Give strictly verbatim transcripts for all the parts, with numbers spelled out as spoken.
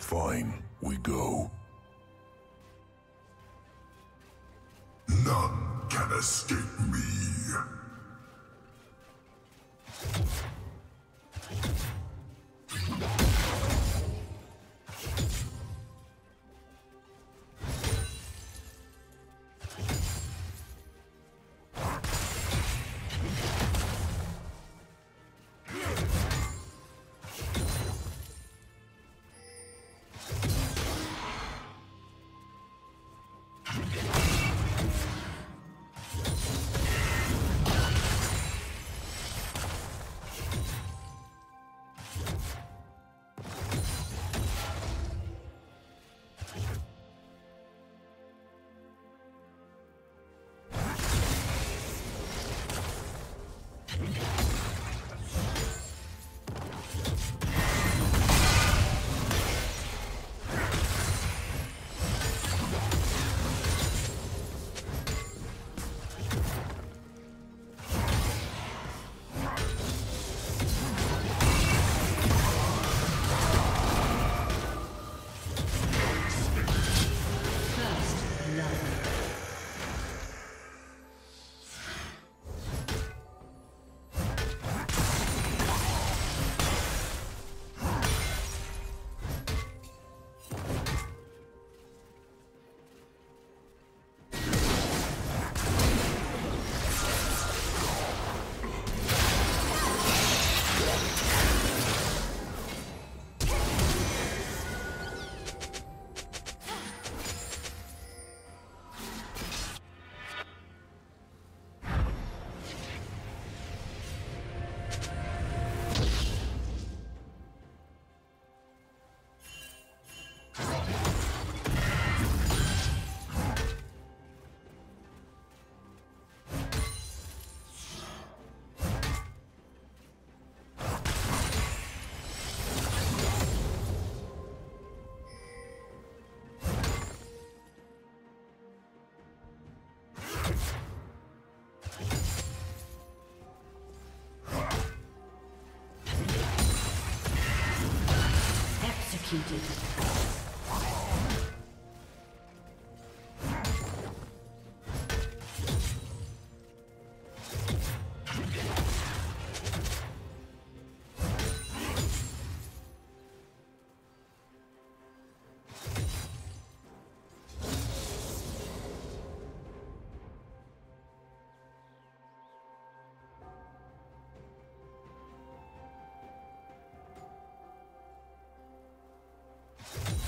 Fine, we go. None can escape me. Executed. You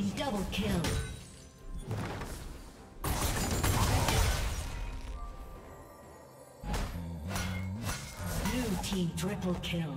team double kill. Blue team triple kill.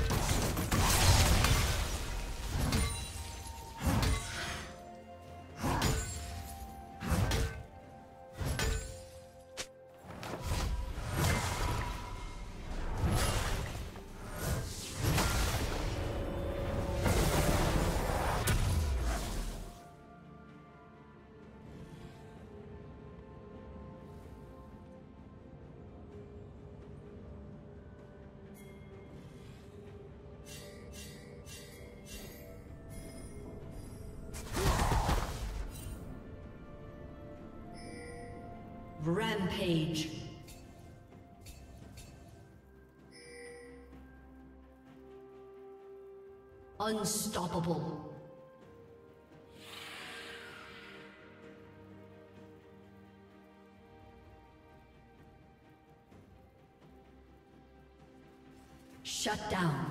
Rampage. Unstoppable. Shut down.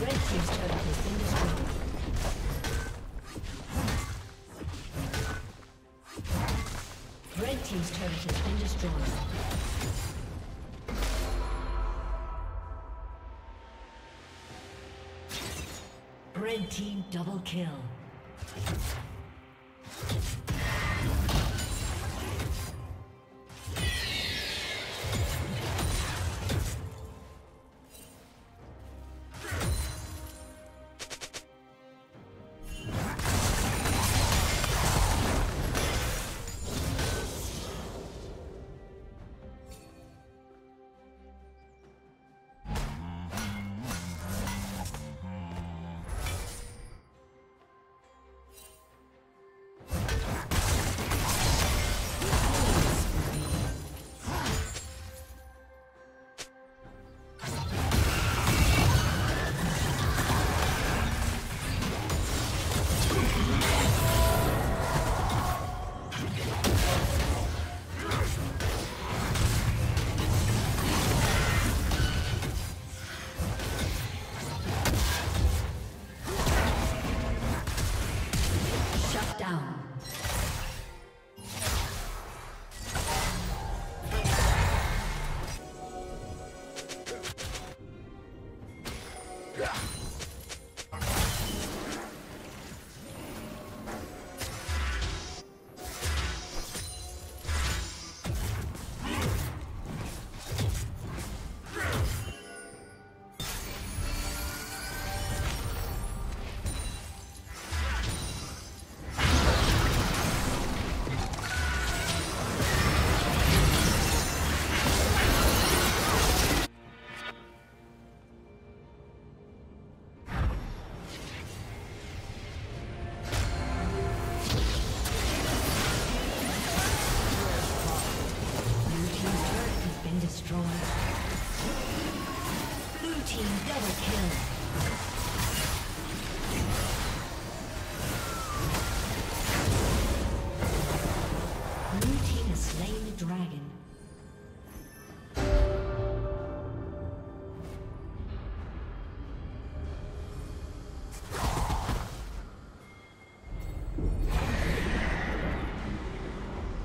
Red team's turret has been destroyed. Red team's turret has been destroyed. Red team double kill. Red team's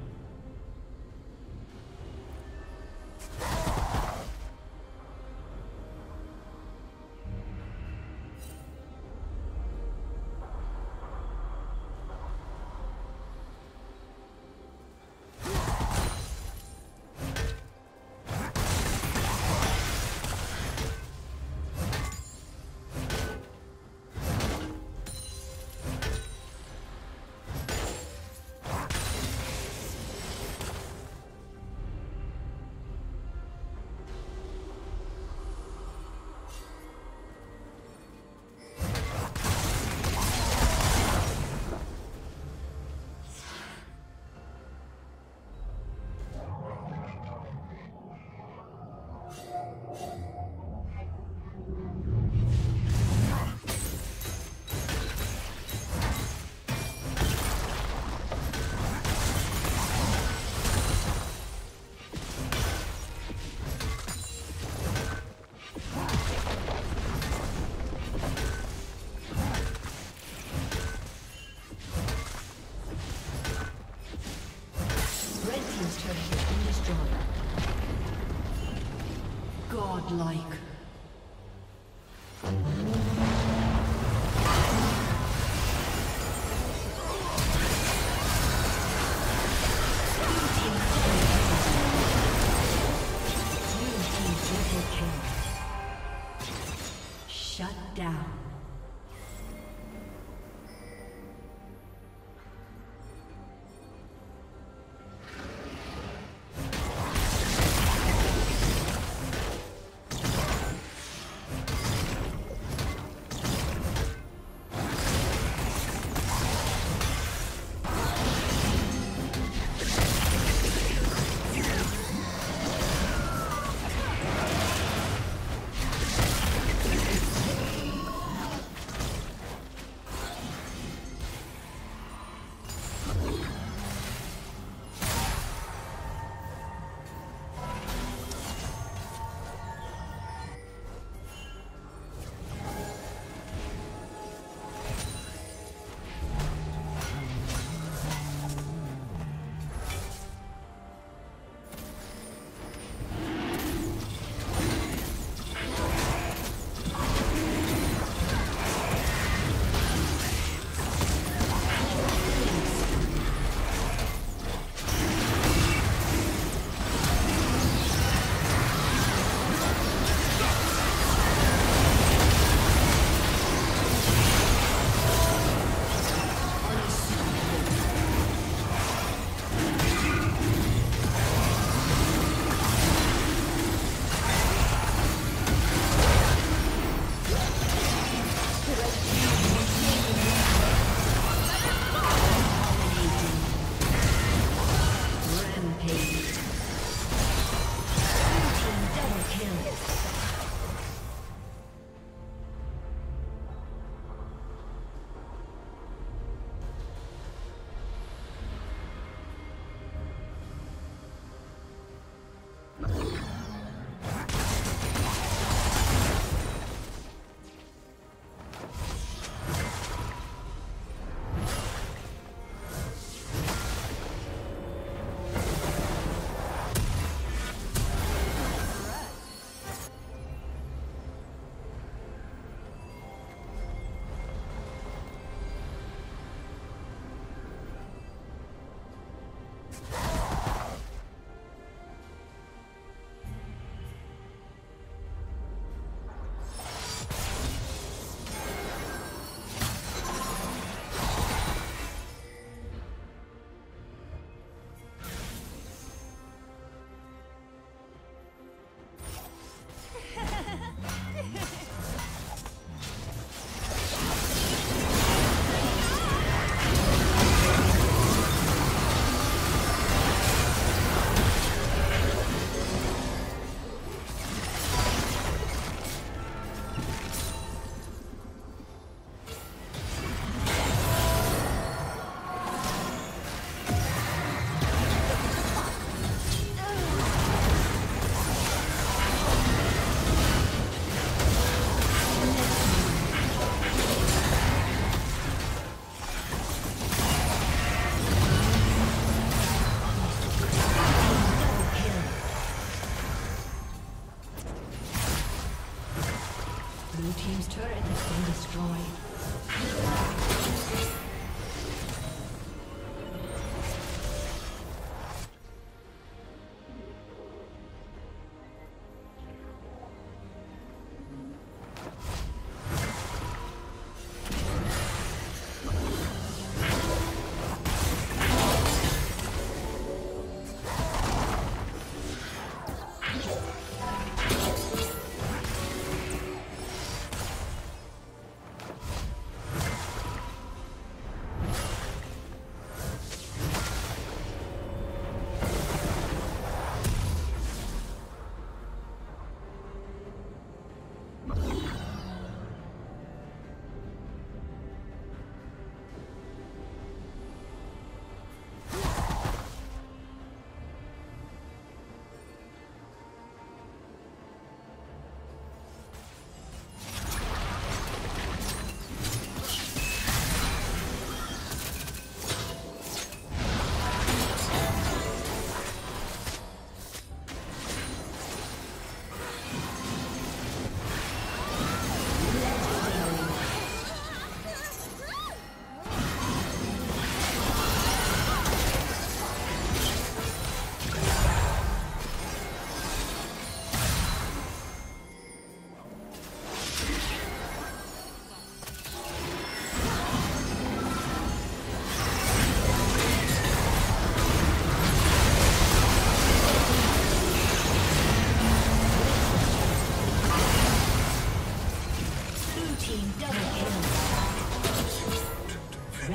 Like shut down.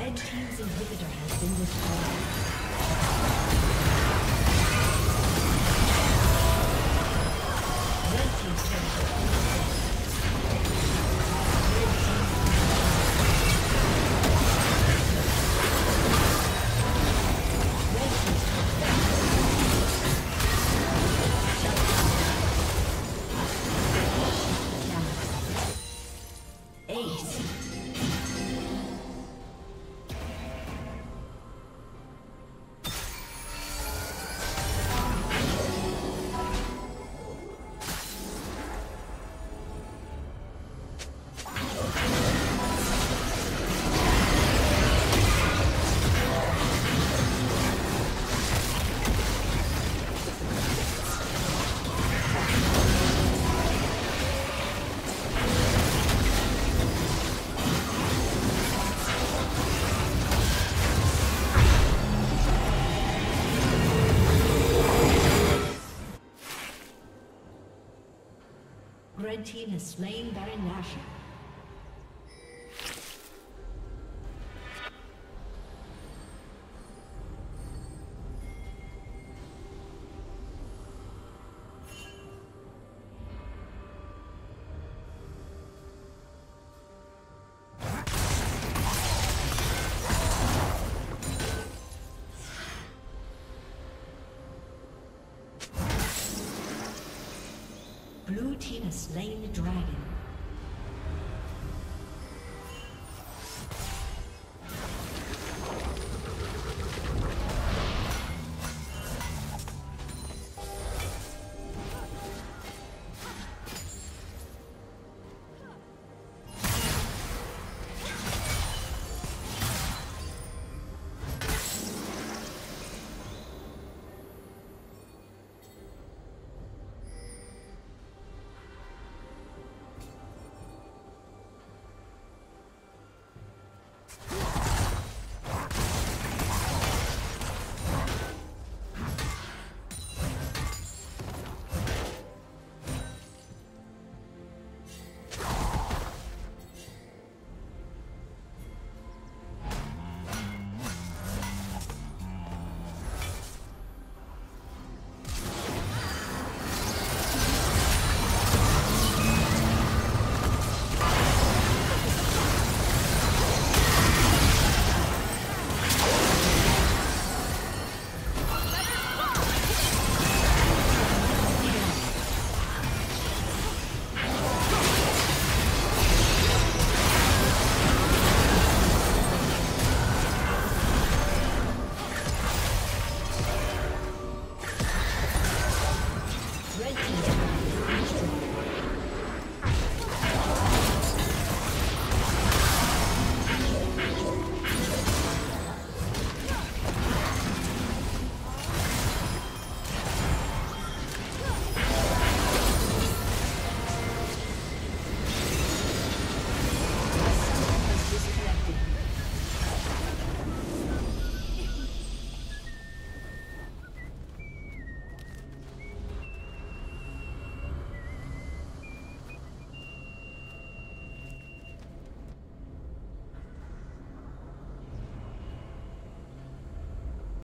Red team's inhibitor has been destroyed. Red team's turret has been destroyed. Red team has slain Baron Nashor. Blue team has slain the dragon.